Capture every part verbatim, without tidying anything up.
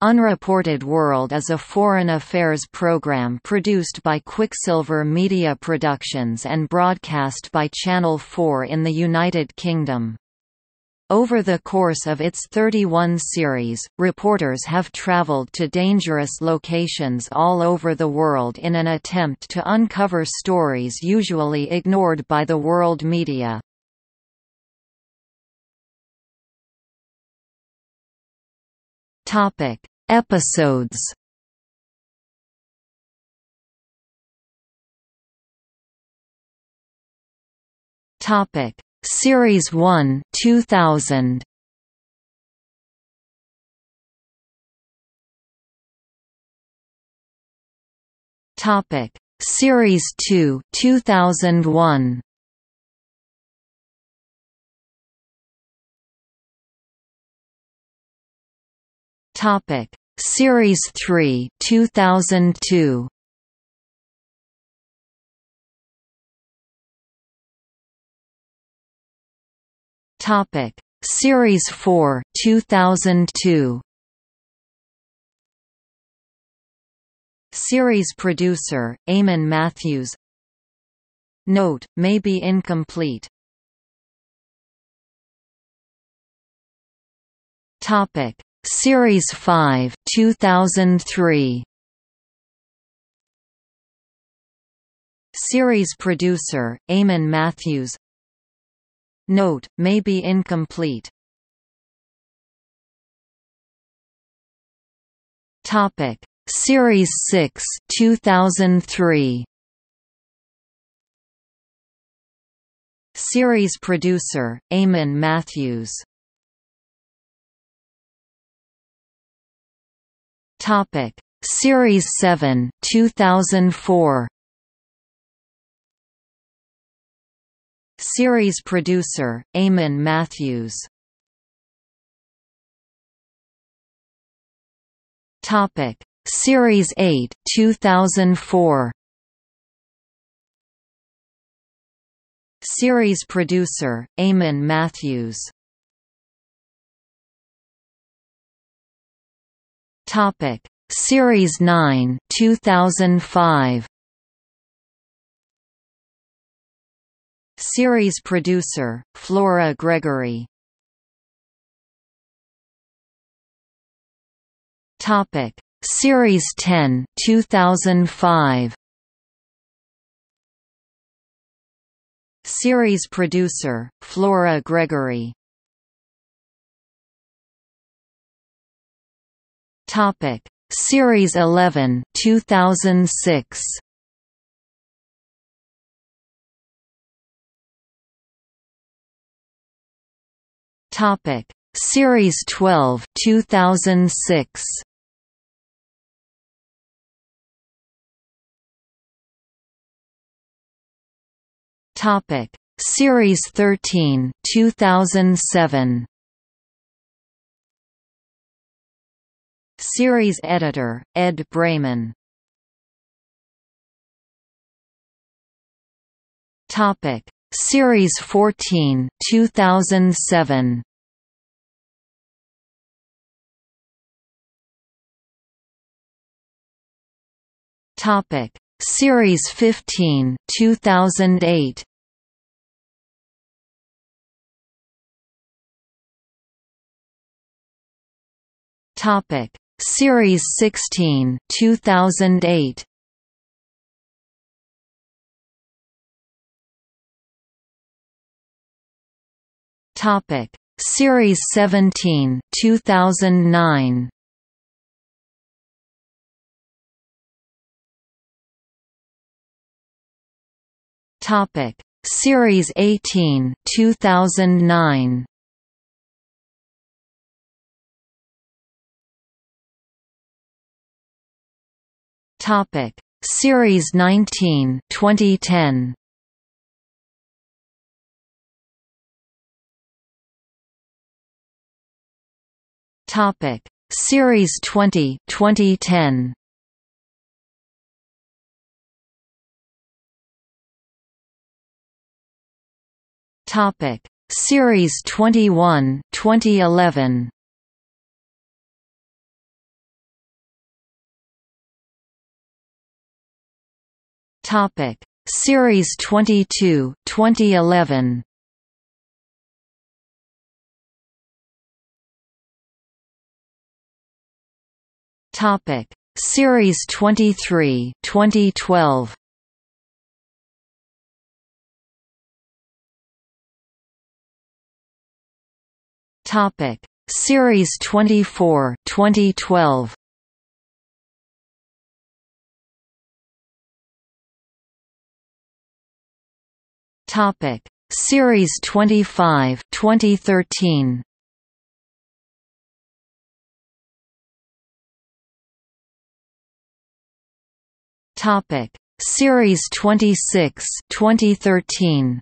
Unreported World is a foreign affairs program produced by Quicksilver Media Productions and broadcast by Channel four in the United Kingdom. Over the course of its thirty-one series, reporters have traveled to dangerous locations all over the world in an attempt to uncover stories usually ignored by the world media. Topic: Episodes. Topic: Series One, two thousand. Topic: Series Two, two thousand one. Topic: Series Three, two thousand two. Topic: Series Four, two thousand two. Series producer Eamon Matthews. Note: may be incomplete. Topic: Series Five, two thousand three. Series producer Eamon Matthews. Note: may be incomplete. Topic: Series Six, two thousand three. Series producer Eamon Matthews. Topic: Series Seven, two thousand four. Series producer Eamon Matthews. Topic: Series Eight, two thousand four. Series producer Eamon Matthews. Topic: Series Nine, two thousand five. Series producer Flora Gregory. Topic: Series Ten, two thousand five. Series producer Flora Gregory. Topic: Series Eleven, two thousand six. Topic: Series Twelve, two thousand six. Topic: Series Thirteen, two thousand seven. Series editor Ed Brayman. Topic: Series Fourteen, two thousand seven. Topic: Series Fifteen, two thousand eight. Topic: Series Sixteen, two thousand eight. Topic: Series Seventeen, two thousand nine. Topic: Series Eighteen, two thousand nine. Topic: Series Nineteen, twenty ten. Topic: Series Twenty, twenty ten. Topic: Series Twenty One, twenty eleven. Topic: Series twenty-two, twenty eleven. Topic: Series twenty-three, twenty twelve. Topic: Series twenty-four, twenty twelve. Topic: Series twenty-five, twenty thirteen. Topic: Series twenty-six, twenty thirteen.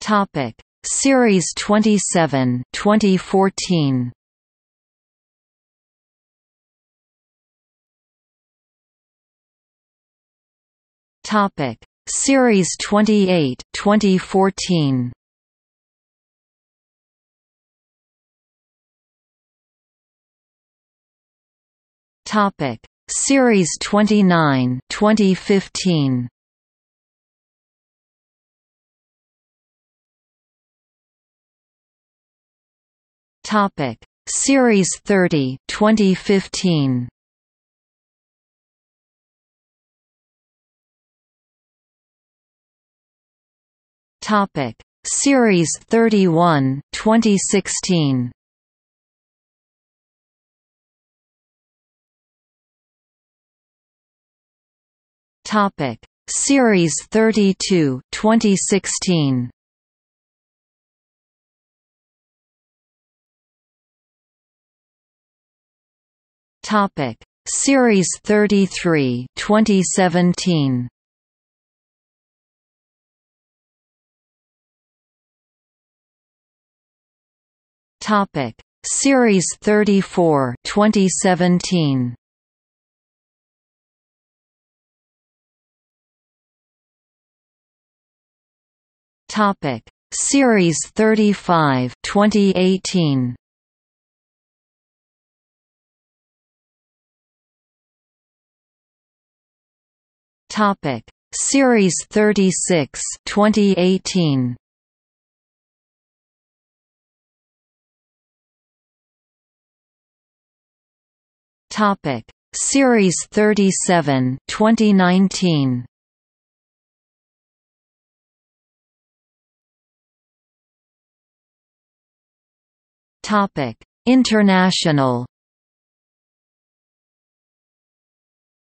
Topic: Series twenty-seven, twenty fourteen. Topic: Series twenty-eight, twenty fourteen. Topic: Series twenty-nine, twenty fifteen. Topic: Series thirty, twenty fifteen. Topic: Series thirty-one, twenty sixteen. Topic: Series thirty-two, twenty sixteen. Topic: Series thirty-three, twenty seventeen. Topic: Series thirty-four, twenty seventeen. Topic: Series thirty-five, twenty eighteen. Topic: Series thirty-six, twenty eighteen. Topic: Series thirty-seven, twenty nineteen. Topic: International.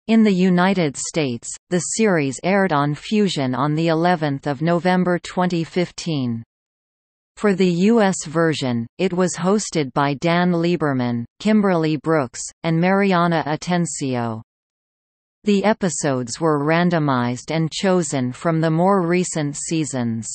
In the United States, the series aired on Fusion on the eleventh of November twenty fifteen. For the U S version, it was hosted by Dan Lieberman, Kimberly Brooks, and Mariana Atencio. The episodes were randomized and chosen from the more recent seasons.